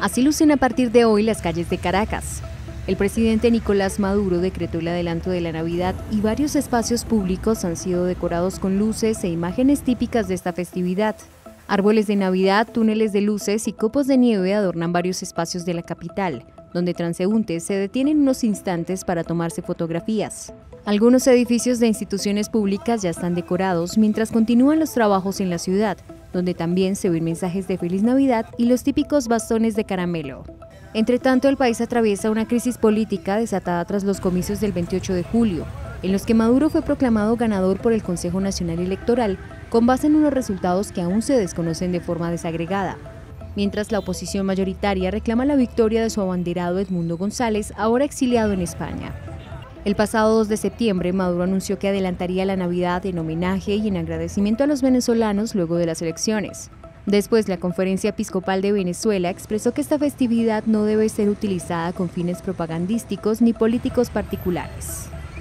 Así lucen a partir de hoy las calles de Caracas. El presidente Nicolás Maduro decretó el adelanto de la Navidad y varios espacios públicos han sido decorados con luces e imágenes típicas de esta festividad. Árboles de Navidad, túneles de luces y copos de nieve adornan varios espacios de la capital, donde transeúntes se detienen unos instantes para tomarse fotografías. Algunos edificios de instituciones públicas ya están decorados mientras continúan los trabajos en la ciudad, donde también se ven mensajes de Feliz Navidad y los típicos bastones de caramelo. Entre tanto, el país atraviesa una crisis política desatada tras los comicios del 28 de julio, en los que Maduro fue proclamado ganador por el Consejo Nacional Electoral con base en unos resultados que aún se desconocen de forma desagregada. Mientras la oposición mayoritaria reclama la victoria de su abanderado Edmundo González, ahora exiliado en España. El pasado 2 de septiembre, Maduro anunció que adelantaría la Navidad en homenaje y en agradecimiento a los venezolanos luego de las elecciones. Después, la Conferencia Episcopal de Venezuela expresó que esta festividad no debe ser utilizada con fines propagandísticos ni políticos particulares.